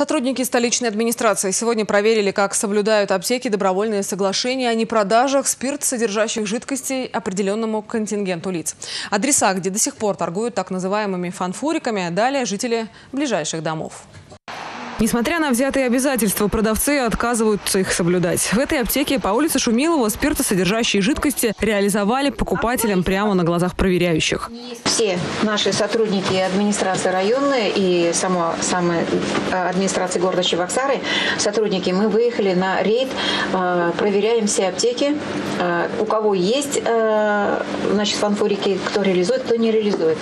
Сотрудники столичной администрации сегодня проверили, как соблюдают аптеки добровольные соглашения о непродажах спиртсодержащих жидкостей определенному контингенту лиц. Адреса, где до сих пор торгуют так называемыми фанфуриками, далее жители ближайших домов. Несмотря на взятые обязательства, продавцы отказываются их соблюдать. В этой аптеке по улице Шумилова спиртосодержащие жидкости реализовали покупателям прямо на глазах проверяющих. Все наши сотрудники администрации районной и самой администрации города Чебоксары, сотрудники, мы выехали на рейд, проверяем все аптеки, у кого есть фанфурики, кто реализует, кто не реализует.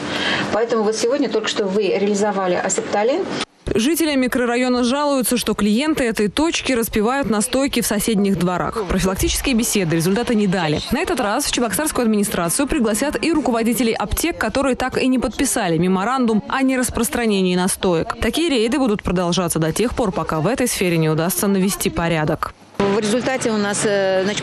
Поэтому вот сегодня только что вы реализовали асепталин. Жители микрорайона жалуются, что клиенты этой точки распивают настойки в соседних дворах. Профилактические беседы результата не дали. На этот раз в Чебоксарскую администрацию пригласят и руководителей аптек, которые так и не подписали меморандум о нераспространении настоек. Такие рейды будут продолжаться до тех пор, пока в этой сфере не удастся навести порядок. В результате у нас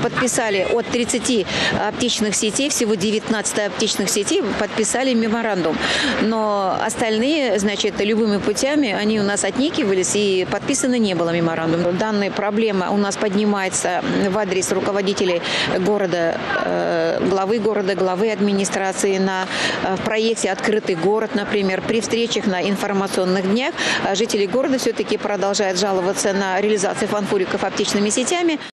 подписали от 30 аптечных сетей, всего 19 аптечных сетей подписали меморандум. Но остальные, любыми путями, они у нас отникивались и подписано не было меморандум. Данная проблема у нас поднимается в адрес руководителей города, главы администрации в проекте «Открытый город», например. При встречах на информационных днях жители города все-таки продолжают жаловаться на реализацию фанфуриков аптечными сетями.